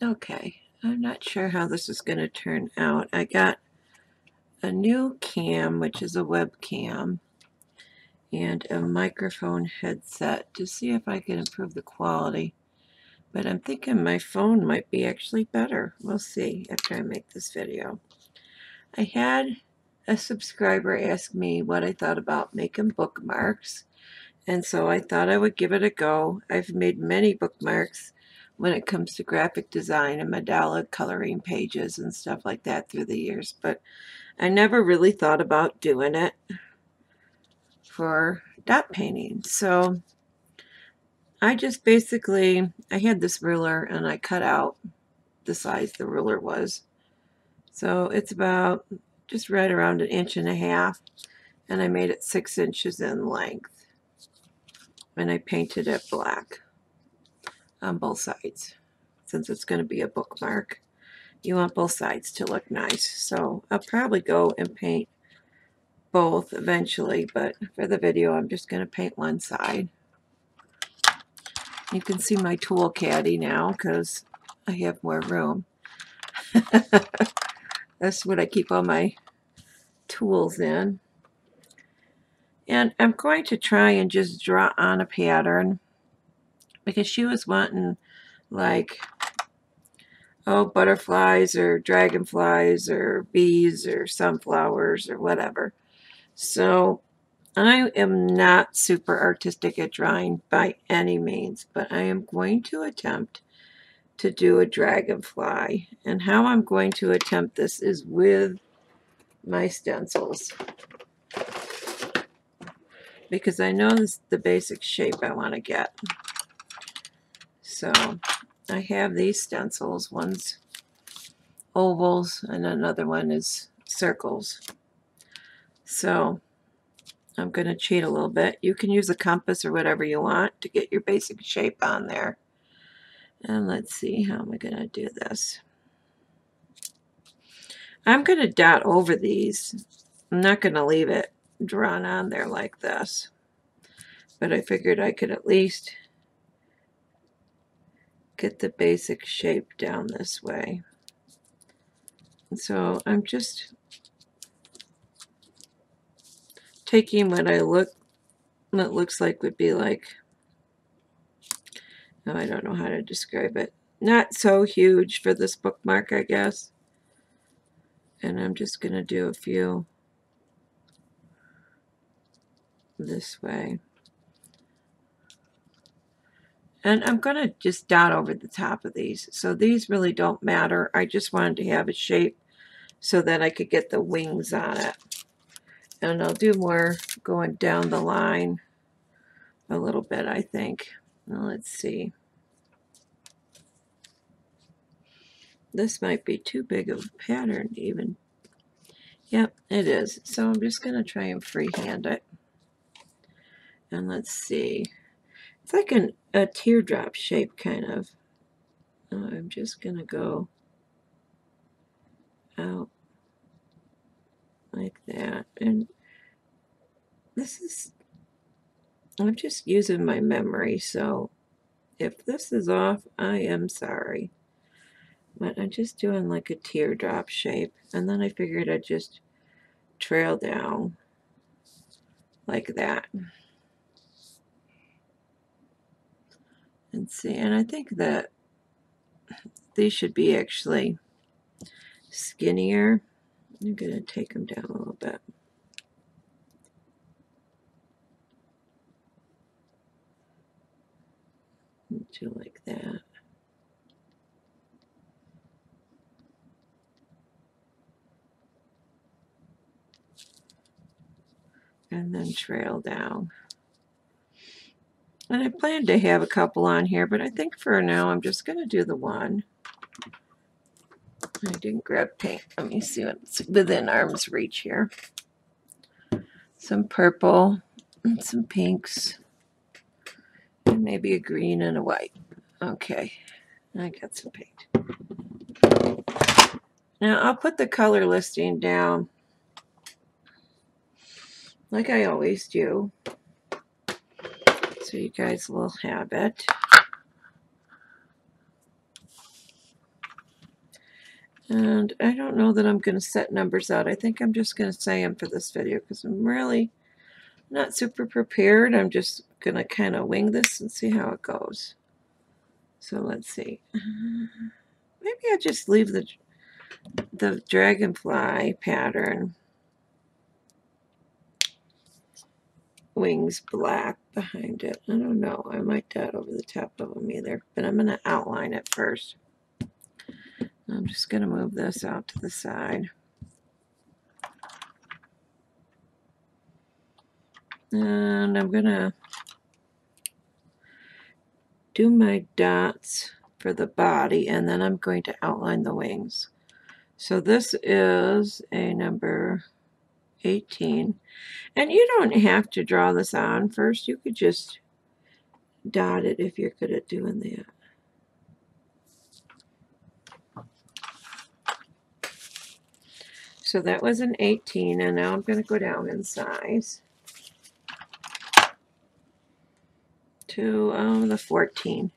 Okay, I'm not sure how this is going to turn out. I got a new cam, which is a webcam, and a microphone headset to see if I can improve the quality. But I'm thinking my phone might be actually better. We'll see after I make this video. I had a subscriber ask me what I thought about making bookmarks, and so I thought I would give it a go. I've made many bookmarks when it comes to graphic design and mandala coloring pages and stuff like that through the years, but I never really thought about doing it for dot painting. So I just basically, I had this ruler and I cut out the size the ruler was. So it's about just right around 1.5 inches, and I made it 6 inches in length, and I painted it black on both sides. Since it's going to be a bookmark, you want both sides to look nice. So I'll probably go and paint both eventually, but for the video I'm just going to paint one side. You can see my tool caddy now because I have more room. That's what I keep all my tools in. And I'm going to try and just draw on a pattern because she was wanting, like, oh, butterflies or dragonflies or bees or sunflowers or whatever. So I am not super artistic at drawing by any means, but I am going to attempt to do a dragonfly. And how I'm going to attempt this is with my stencils, because I know this is the basic shape I want to get. So I have these stencils. One's ovals and another one is circles. So I'm going to cheat a little bit. You can use a compass or whatever you want to get your basic shape on there. And let's see, how am I going to do this? I'm going to dot over these. I'm not going to leave it drawn on there like this, but I figured I could at least get the basic shape down this way. And so I'm just taking what looks like would be like, oh, I don't know how to describe it. Not so huge for this bookmark, I guess. And I'm just going to do a few this way. And I'm going to just dot over the top of these. So these really don't matter. I just wanted to have a shape so that I could get the wings on it. And I'll do more going down the line a little bit, I think. Now let's see. This might be too big of a pattern even. Yep, it is. So I'm just going to try and freehand it. And let's see. It's like a teardrop shape, kind of. Now I'm just going to go out like that. And this is, I'm just using my memory, so if this is off, I am sorry. But I'm just doing like a teardrop shape, and then I figured I'd just trail down like that. And see, and I think that these should be actually skinnier. I'm going to take them down a little bit. Do like that. And then trail down. And I planned to have a couple on here, but I think for now I'm just going to do the one. I didn't grab paint. Let me see what's within arm's reach here. Some purple and some pinks. Maybe a green and a white. Okay, I got some paint. Now I'll put the color listing down like I always do, so you guys will have it. And I don't know that I'm going to set numbers out. I think I'm just going to say them for this video because I'm really not super prepared. I'm just going to kind of wing this and see how it goes. So let's see. Maybe I'll just leave the dragonfly pattern wings black behind it. I don't know. I might dot over the top of them either, but I'm going to outline it first. I'm just going to move this out to the side. And I'm going to do my dots for the body, and then I'm going to outline the wings. So this is a number 18. And you don't have to draw this on first. You could just dot it if you're good at doing that. So that was an 18, and now I'm going to go down in size to the 14.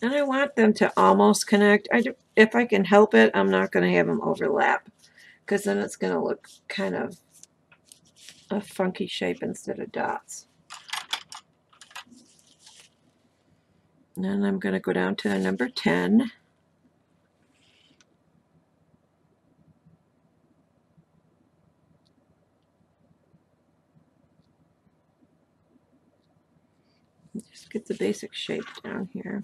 And I want them to almost connect. If I can help it, I'm not going to have them overlap, because then it's going to look kind of a funky shape instead of dots. And I'm going to go down to number 10. Just get the basic shape down here.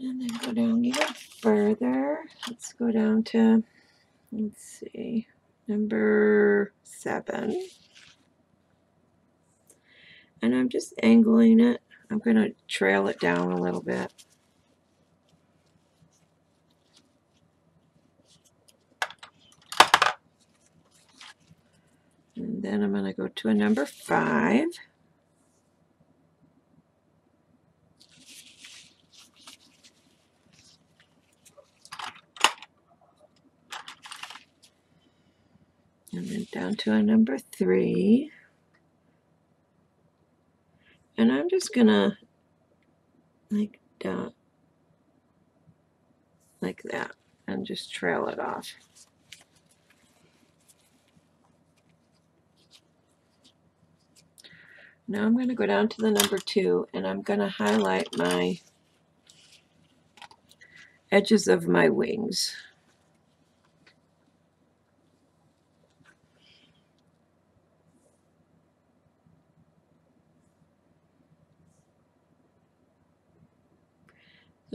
And then go down even further. Let's go down to, let's see, number 7. And I'm just angling it. I'm going to trail it down a little bit. And then I'm going to go to a number 5. And then down to a number 3. And I'm just gonna like dot like that and just trail it off. Now I'm gonna go down to the number 2, and I'm gonna highlight my edges of my wings.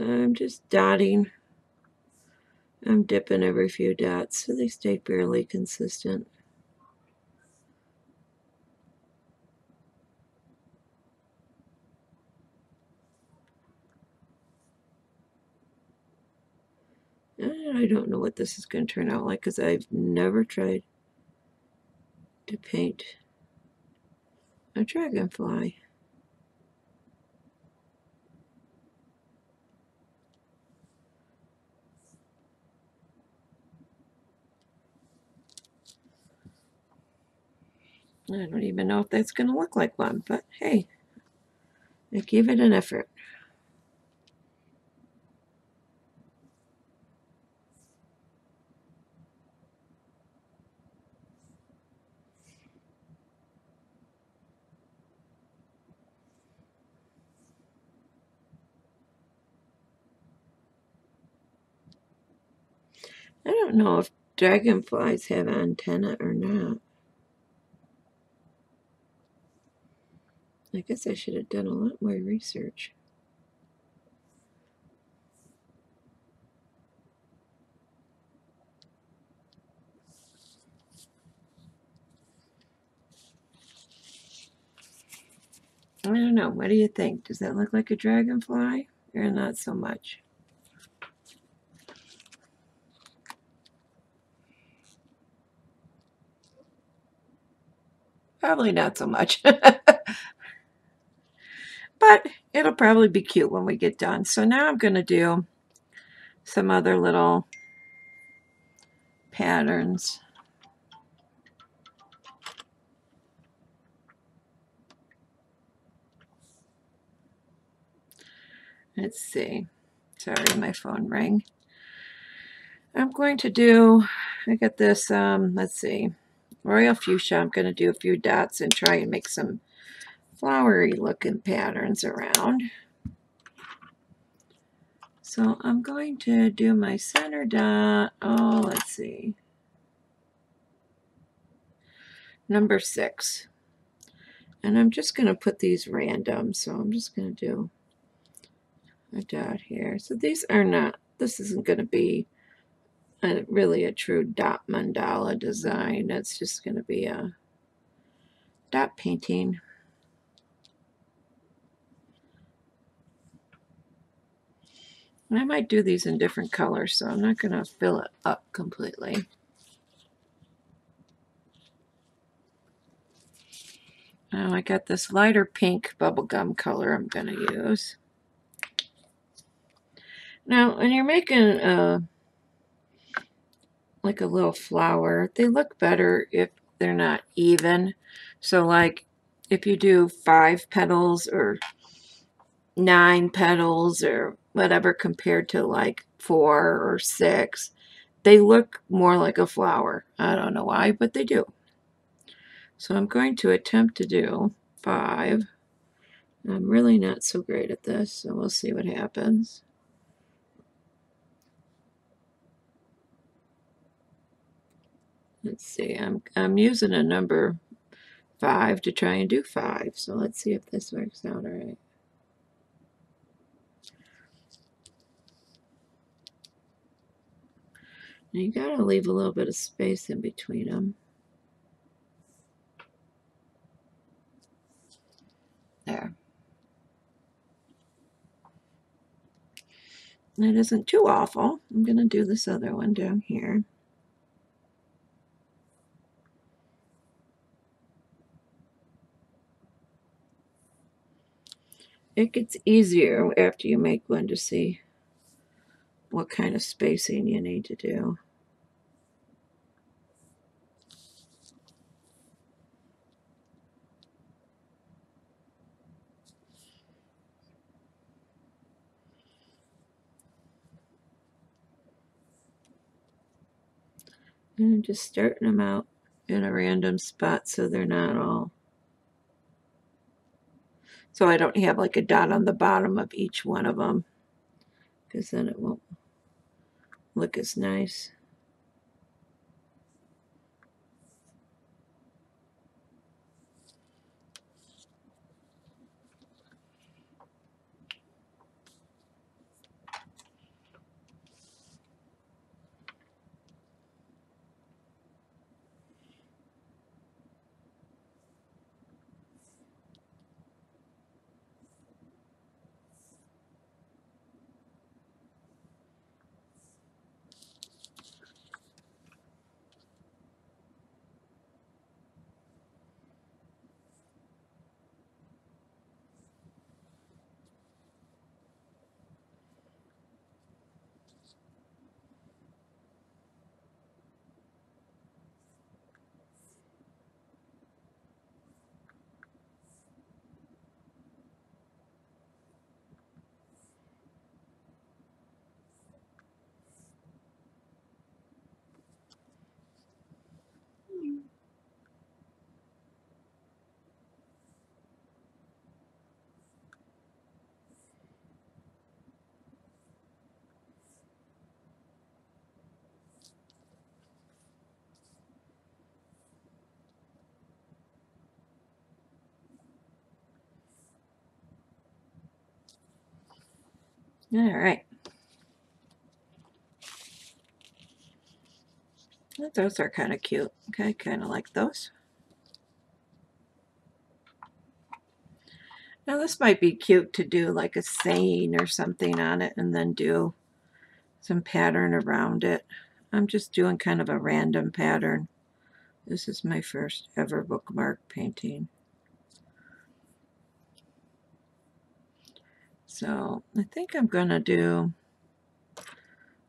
I'm just dotting. I'm dipping every few dots so they stay fairly consistent. And I don't know what this is going to turn out like, because I've never tried to paint a dragonfly. I don't even know if that's going to look like one, but hey, I gave it an effort. I don't know if dragonflies have antennae or not. I guess I should have done a lot more research. I don't know. What do you think? Does that look like a dragonfly or not so much? Probably not so much. But it'll probably be cute when we get done. So now I'm going to do some other little patterns. Let's see. Sorry, my phone rang. I'm going to do, I got this, let's see, Royal Fuchsia. I'm going to do a few dots and try and make some flowery looking patterns around. So I'm going to do my center dot, oh, let's see, number 6. And I'm just going to put these random, so I'm just going to do a dot here. So these are not, this isn't going to be really a true dot mandala design. That's just going to be a dot painting. And I might do these in different colors, so I'm not going to fill it up completely. Now I got this lighter pink bubblegum color I'm going to use. Now, when you're making like a little flower, they look better if they're not even. So like if you do 5 petals or 9 petals or whatever compared to like 4 or 6, they look more like a flower. I don't know why, but they do. So I'm going to attempt to do 5. I'm really not so great at this, so we'll see what happens. Let's see, I'm using a number 5 to try and do 5, so let's see if this works out all right. Now you gotta leave a little bit of space in between them. There. That isn't too awful. I'm gonna do this other one down here. It gets easier after you make one to see what kind of spacing you need to do. And I'm just starting them out in a random spot so they're not all. So I don't have like a dot on the bottom of each one of them, because then it won't look as nice. All right. Those are kind of cute. Okay, kind of like those. Now this might be cute to do like a saying or something on it and then do some pattern around it. I'm just doing kind of a random pattern. This is my first ever bookmark painting. So I think I'm going to do,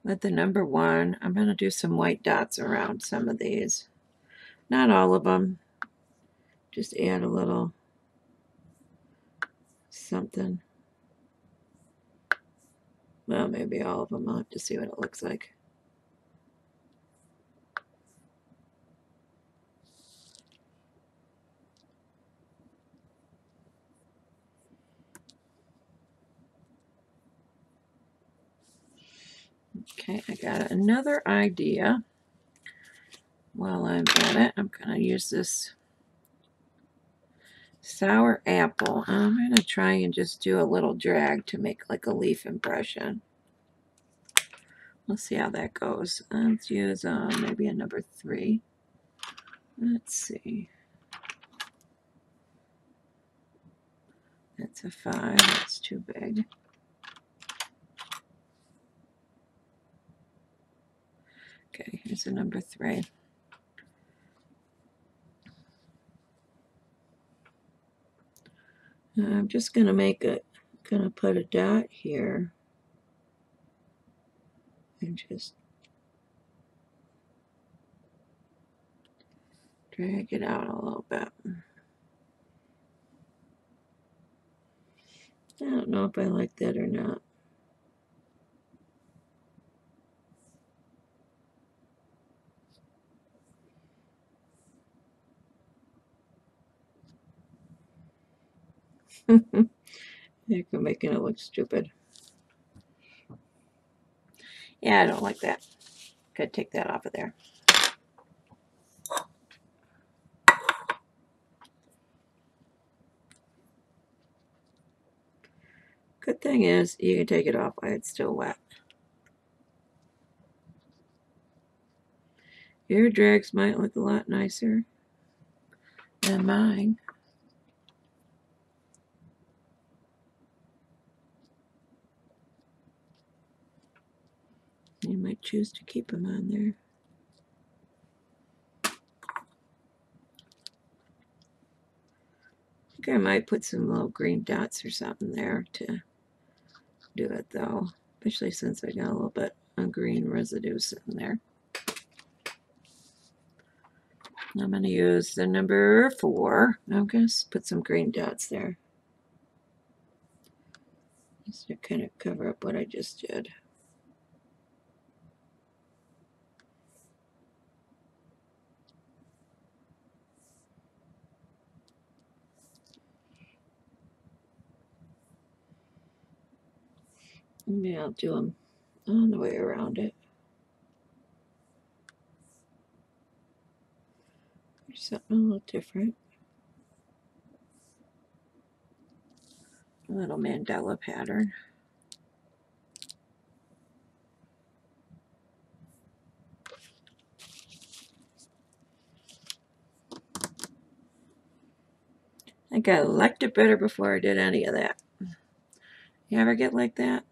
with the number 1, I'm going to do some white dots around some of these. Not all of them. Just add a little something. Well, maybe all of them. I'll have to see what it looks like. Okay, I got another idea. While I'm at it, I'm going to use this Sour Apple. I'm going to try and just do a little drag to make like a leaf impression. Let's see how that goes. Let's use maybe a number 3. Let's see. That's a 5. That's too big. Okay, here's a number 3. I'm just going to make a, going to put a dot here and just drag it out a little bit. I don't know if I like that or not. They're making it look stupid. Yeah, I don't like that. Could take that off of there. Good thing is you can take it off while it's still wet. Your drags might look a lot nicer than mine. You might choose to keep them on there. I think I might put some little green dots or something there to do it though, especially since I got a little bit of green residue sitting there. I'm going to use the number 4. I'm going to put some green dots there just to kind of cover up what I just did. Maybe I'll do them on the way around it. There's something a little different. A little mandala pattern. I think I liked it better before I did any of that. You ever get like that?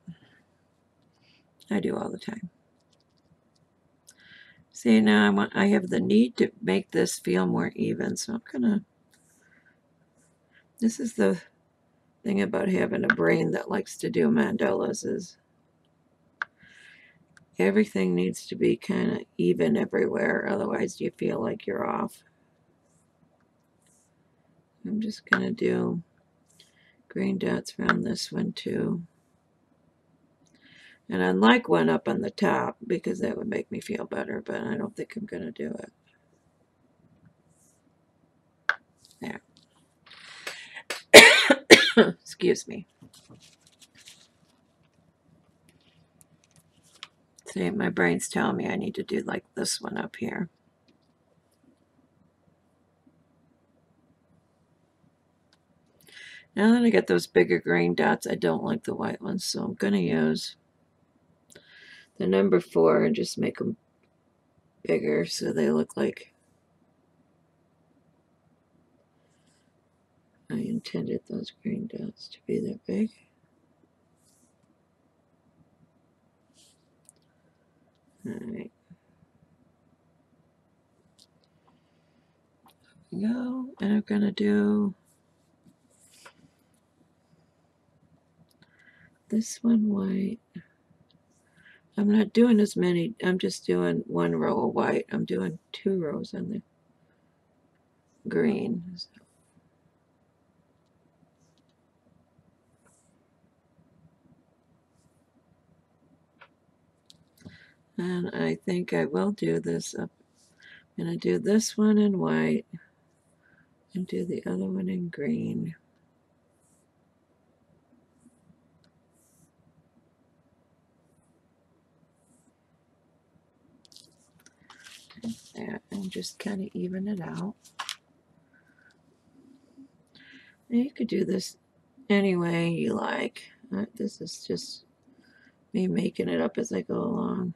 I do all the time. See, now I have the need to make this feel more even, so I'm gonna, this is the thing about having a brain that likes to do mandalas, is everything needs to be kind of even everywhere, otherwise you feel like you're off. I'm just gonna do green dots around this one too. And I'd like one up on the top because that would make me feel better, but I don't think I'm going to do it. There. Excuse me. See, my brain's telling me I need to do like this one up here. Now that I got those bigger green dots, I don't like the white ones, so I'm going to use the number 4 and just make them bigger so they look like I intended those green dots to be that big. Alright. There we go. And I'm going to do this one white. I'm not doing as many, I'm just doing one row of white. I'm doing 2 rows on the green. So. And I think I will do this up. I'm going to do this one in white and do the other one in green. Like that, and just kind of even it out. And you could do this any way you like. This is just me making it up as I go along.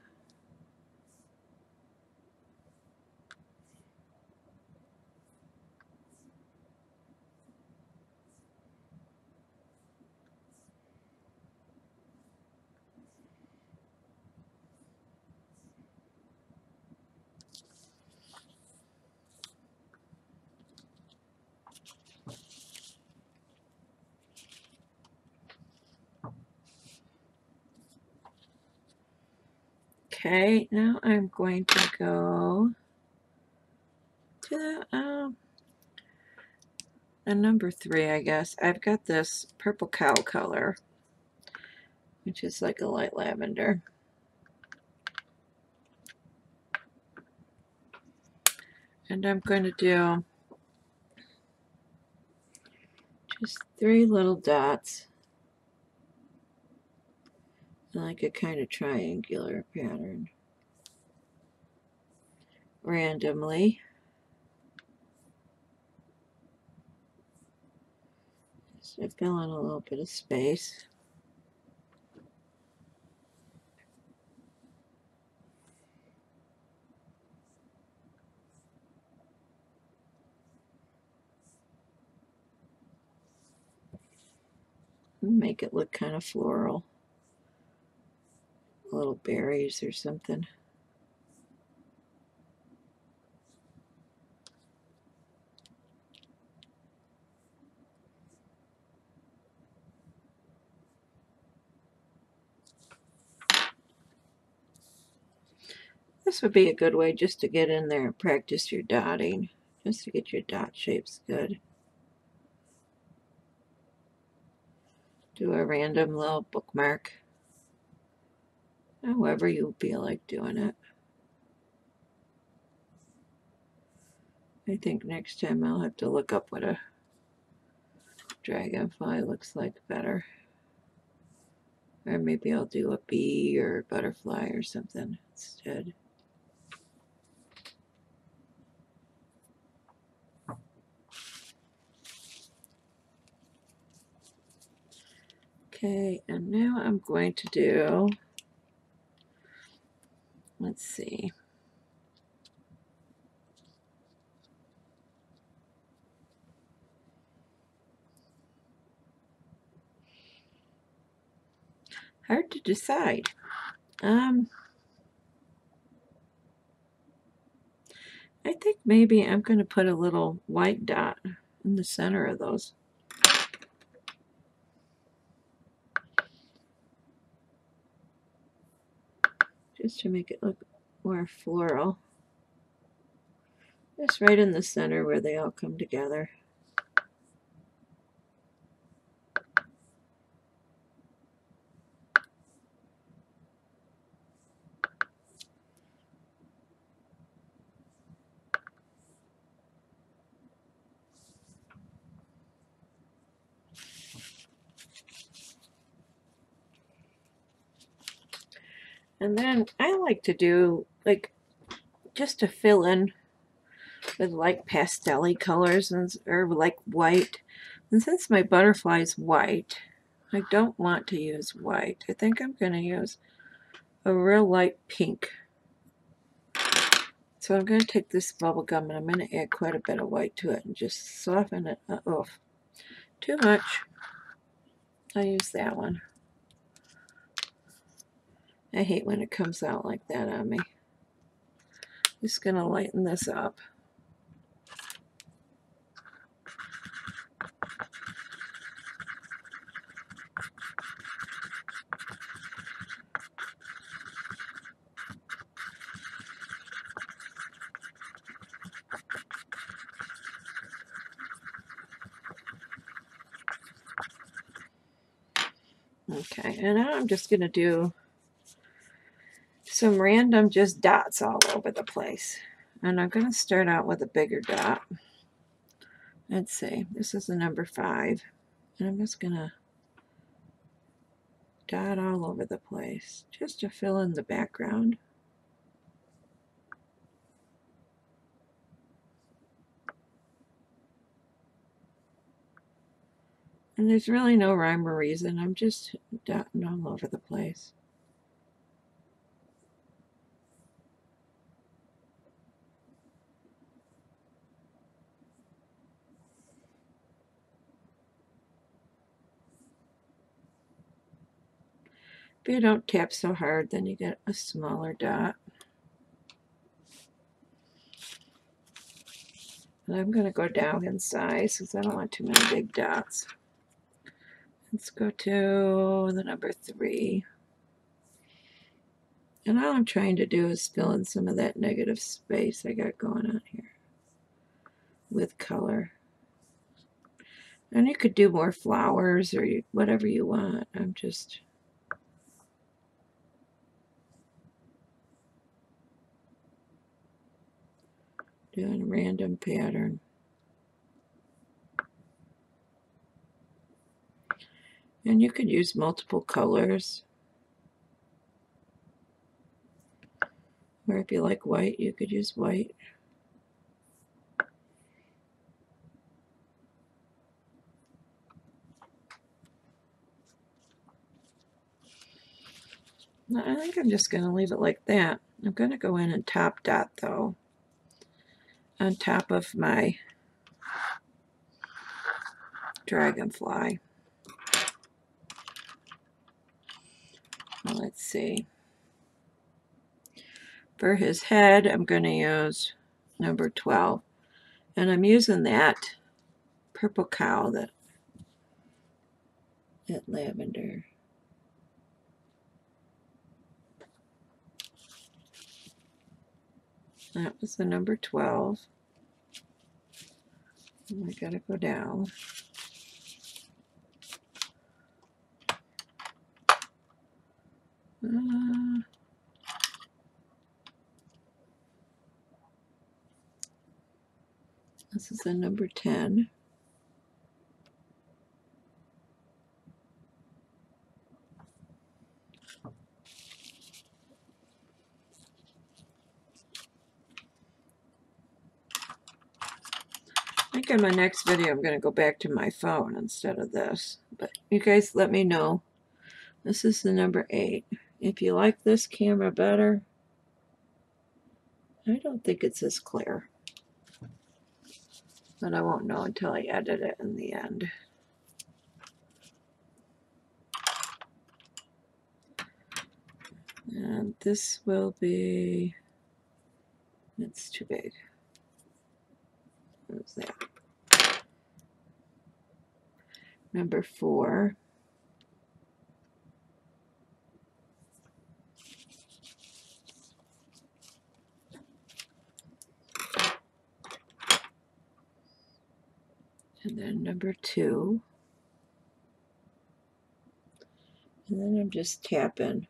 Okay, now I'm going to go to the number 3, I guess. I've got this Purple Cow color, which is like a light lavender. And I'm going to do just 3 little dots, like a kind of triangular pattern, randomly. Just to fill in a little bit of space. Make it look kind of floral. Little berries or something. This would be a good way just to get in there and practice your dotting, just to get your dot shapes good. Do a random little bookmark. However you feel like doing it. I think next time I'll have to look up what a dragonfly looks like better. Or maybe I'll do a bee or a butterfly or something instead. Okay, and now I'm going to do, let's see. Hard to decide. I think maybe I'm going to put a little white dot in the center of those. Just to make it look more floral. Just right in the center where they all come together. And then I like to do, like, just to fill in with like pastel-y colors and, or like white. And since my butterfly is white, I don't want to use white. I think I'm going to use a real light pink. So I'm going to take this bubble gum and I'm going to add quite a bit of white to it and just soften it off. Too much. I use that one. I hate when it comes out like that on me. Just going to lighten this up. Okay, and now I'm just going to do some random just dots all over the place. And I'm going to start out with a bigger dot. Let's see, this is the number 5. And I'm just going to dot all over the place just to fill in the background. And there's really no rhyme or reason. I'm just dotting all over the place. If you don't tap so hard, then you get a smaller dot. And I'm going to go down in size because I don't want too many big dots. Let's go to the number 3. And all I'm trying to do is fill in some of that negative space I got going on here with color. And you could do more flowers or whatever you want. I'm just doing a random pattern. And you could use multiple colors. Or if you like white, you could use white. I think I'm just going to leave it like that. I'm going to go in and top dot though, on top of my dragonfly. Well, let's see. For his head, I'm going to use number 12. And I'm using that purple cow, that lavender. That was the number 12. And I gotta go down. This is the number 10. I think in my next video I'm going to go back to my phone instead of this, but you guys let me know. This is the number 8. If you like this camera better, I don't think it's as clear, but I won't know until I edit it in the end. And this will be, it's too big. Where's that? Number 4. And then number 2. And then I'm just tapping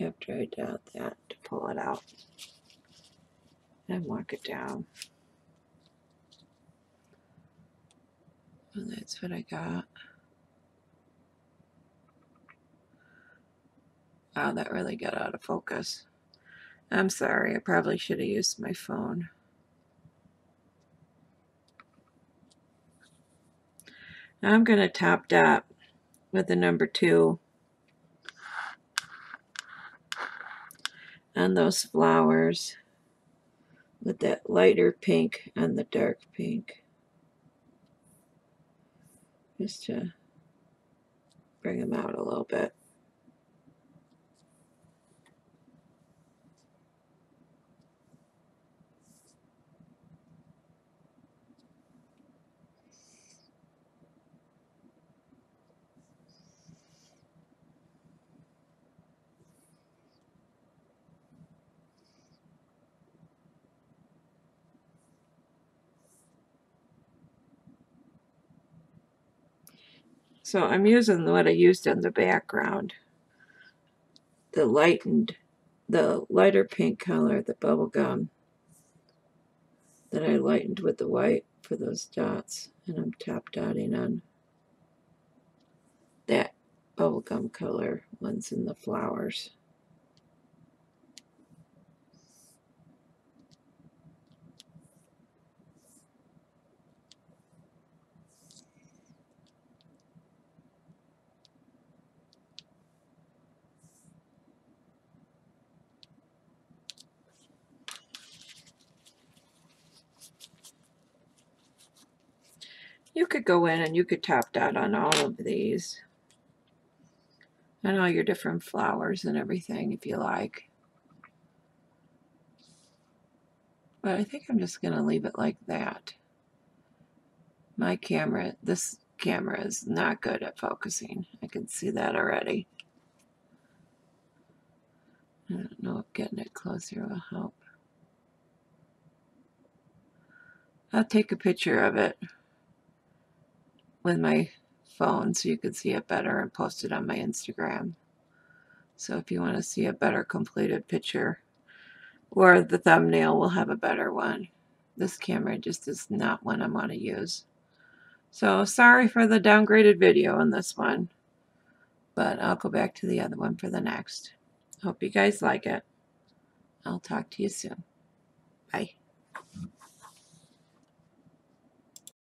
after I dot that to pull it out and walk it down. And that's what I got. Wow, that really got out of focus. I'm sorry, I probably should have used my phone. I'm going to top dot with the number 2 on those flowers with that lighter pink and the dark pink, just to bring them out a little bit. So I'm using what I used in the background, the lightened the lighter pink color, the bubblegum, that I lightened with the white for those dots, and I'm top dotting on that bubblegum color, ones in the flowers. You could go in and you could top dot on all of these, on all your different flowers and everything if you like. But I think I'm just going to leave it like that. My camera, this camera is not good at focusing. I can see that already. I don't know if getting it closer will help. I'll take a picture of it with my phone so you can see it better and post it on my Instagram. So if you want to see a better completed picture, or the thumbnail will have a better one. This camera just is not one I want to use. So sorry for the downgraded video on this one, but I'll go back to the other one for the next. Hope you guys like it. I'll talk to you soon. Bye.